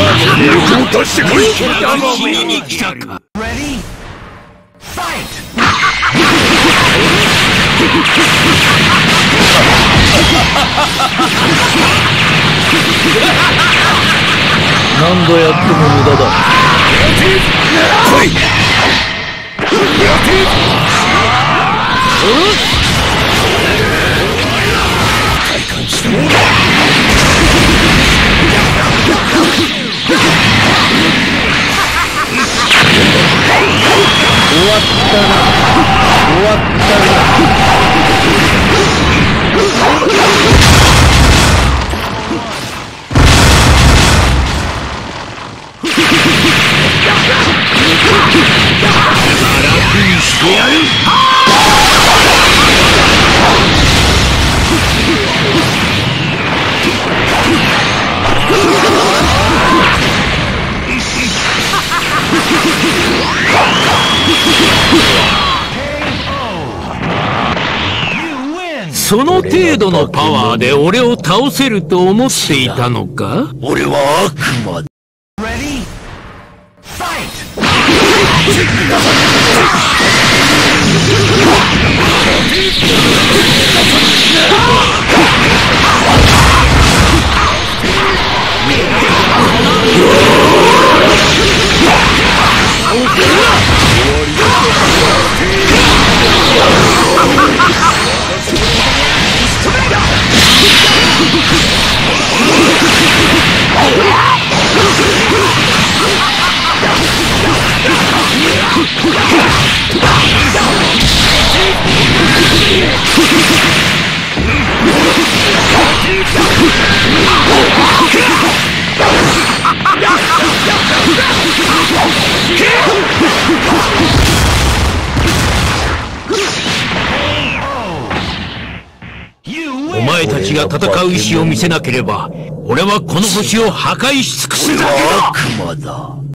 Ready? Fight! その程度のパワーで俺を倒せると思っていたのか？俺は悪魔だ。 Ready? Fight! お前たちが戦う意志を見せなければ俺はこの星を破壊し尽くすだけだ。